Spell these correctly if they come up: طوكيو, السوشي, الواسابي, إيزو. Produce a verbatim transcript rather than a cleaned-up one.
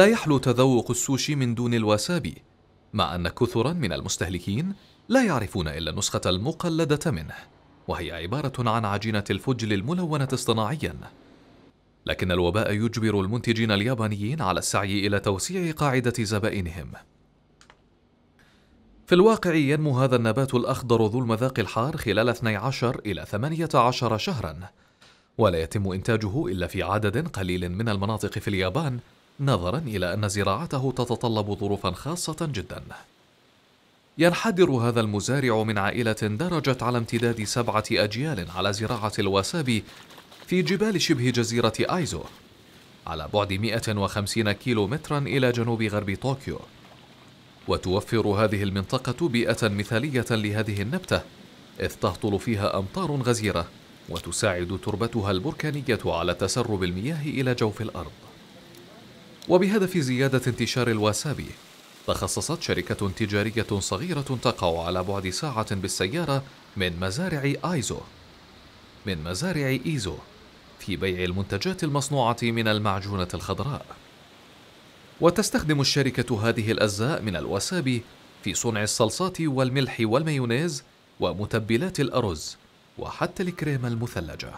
لا يحلو تذوق السوشي من دون الواسابي، مع أن كثرا من المستهلكين لا يعرفون إلا النسخة المقلدة منه، وهي عبارة عن عجينة الفجل الملونة اصطناعيا. لكن الوباء يجبر المنتجين اليابانيين على السعي إلى توسيع قاعدة زبائنهم. في الواقع ينمو هذا النبات الأخضر ذو المذاق الحار خلال اثني عشر إلى ثمانية عشر شهرا، ولا يتم إنتاجه إلا في عدد قليل من المناطق في اليابان، نظرا إلى أن زراعته تتطلب ظروفا خاصة جدا. ينحدر هذا المزارع من عائلة درجت على امتداد سبعة أجيال على زراعة الواسابي في جبال شبه جزيرة آيزو، على بعد مئة وخمسين كيلومترا إلى جنوب غرب طوكيو. وتوفر هذه المنطقة بيئة مثالية لهذه النبتة، إذ تهطل فيها أمطار غزيرة، وتساعد تربتها البركانية على تسرب المياه إلى جوف الأرض. وبهدف زيادة انتشار الواسابي، تخصصت شركة تجارية صغيرة تقع على بعد ساعة بالسيارة من مزارع آيزو من مزارع إيزو في بيع المنتجات المصنوعة من المعجونة الخضراء. وتستخدم الشركة هذه الأجزاء من الواسابي في صنع الصلصات والملح والمايونيز ومتبلات الأرز وحتى الكريمة المثلجة.